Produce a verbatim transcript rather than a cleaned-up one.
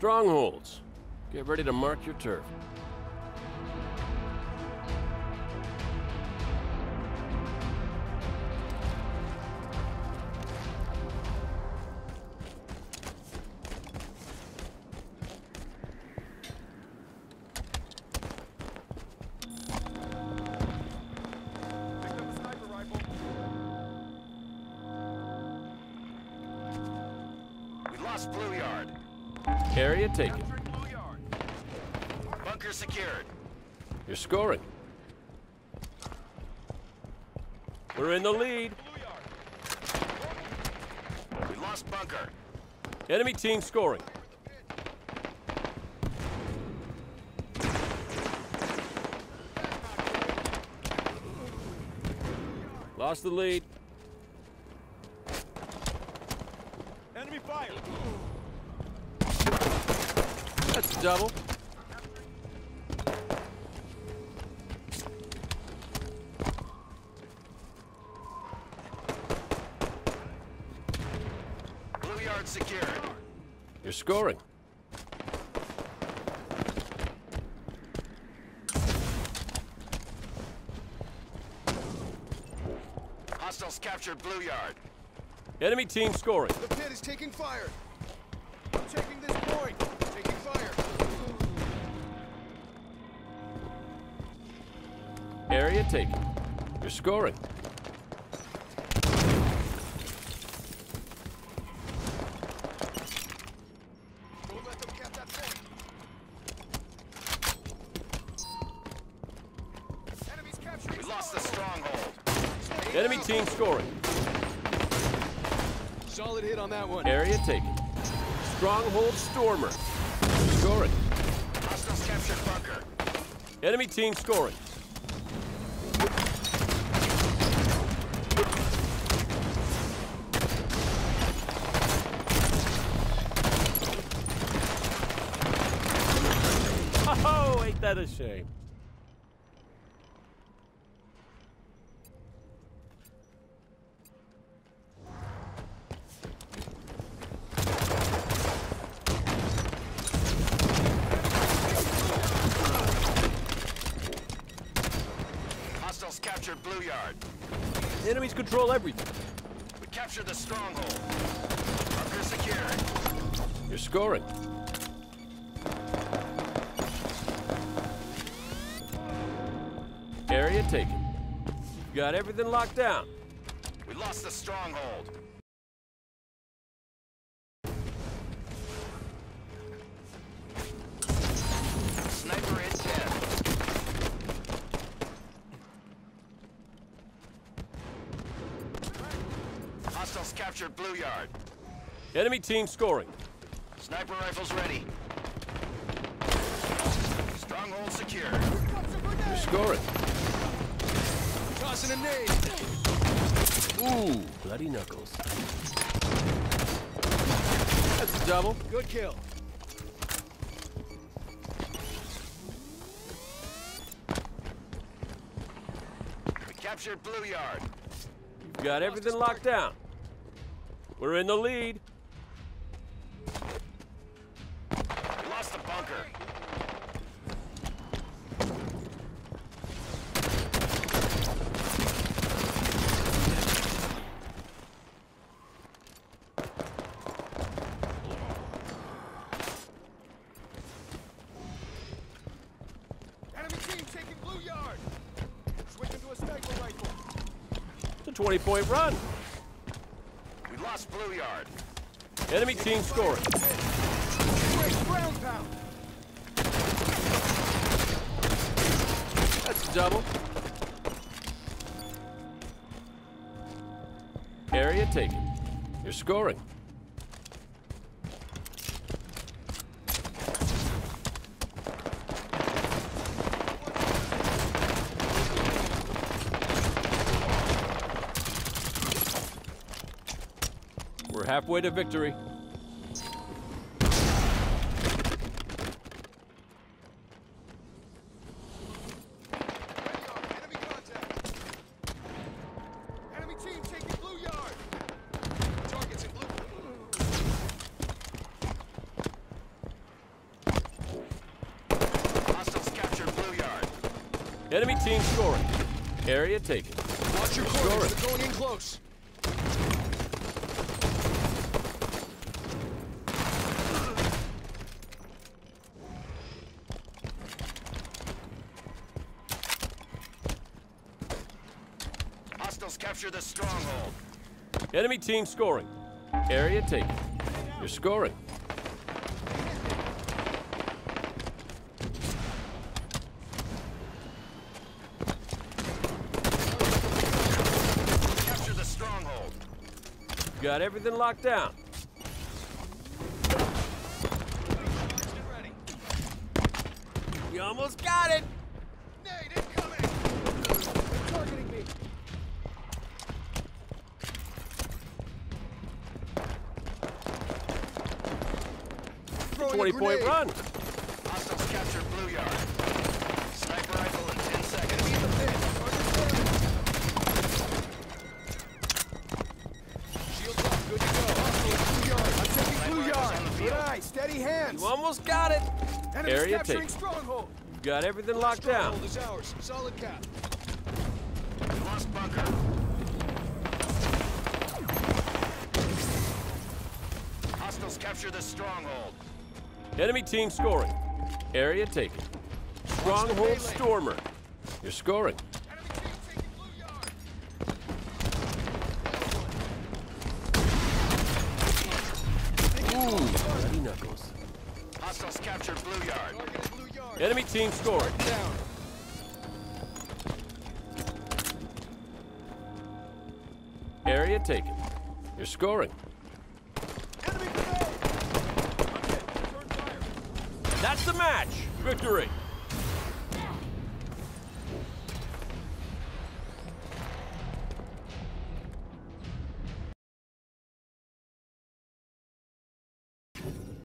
strongholds. Get ready to mark your turf. Blue yard. Area taken. Blue yard. Bunker secured. You're scoring. We're in the lead. We lost bunker. Enemy team scoring. Lost the lead. Enemy fire. That's a double. Blue yard secured. You're scoring. Hostiles captured blue yard. Enemy team scoring. The pit is taking fire. I'm taking this point. Taking fire. Area taken. You're scoring. Don't let them cap that thing. Enemies captured. We lost the stronghold. Enemy team scoring. Solid hit on that one. Area taken. Stronghold stormer. Scoring. Hostiles captured bunker. Enemy team scoring. Oh, ain't that a shame. Captured blue yard. The enemies control everything. We captured the stronghold. Bunker secure. You're scoring. Area taken. You got everything locked down. We lost the stronghold. Sniper is dead. Hostiles captured blue yard. Enemy team scoring. Sniper rifles ready. Stronghold secure. You're scoring. Tossing a nade. Ooh, bloody knuckles. That's a double. Good kill. We captured blue yard. You've got everything locked down. We're in the lead. We lost the bunker. Enemy team taking blue yard. Switching to a sniper rifle. It's a twenty-point run. Lost blue yard. Enemy team scoring. That's a double. Area taken. You're scoring. We're halfway to victory. Enemy contact. Enemy team taking blue yard. Targets in blue. Enemy team scoring. Area taken. Watch your corners. They're going in close. Hostiles capture the stronghold. Enemy team scoring. Area taken. You're scoring. Capture the stronghold. Got everything locked down. We almost got it. Nate, incoming. They're targeting me. twenty-point run. Hostiles captured Blue Yard. Sniper rifle in ten seconds. Enemy in the pit. Shields up. Good to go. Hostiles Blue Yard. I'm taking Blue Yard. Good eye. Steady hands. You almost got it. Enemy's Area capturing take. Stronghold. You've got everything locked down. Stronghold is ours. Solid cap. We lost bunker. Hostiles capture the stronghold. Enemy team scoring. Area taken. Stronghold Stormer. You're scoring. Enemy team taking Blue Yard. Ooh, bloody knuckles. Hostiles captured Blue Yard. Blue Yard. Enemy team scoring. Down. Area taken. You're scoring. That's the match. Victory.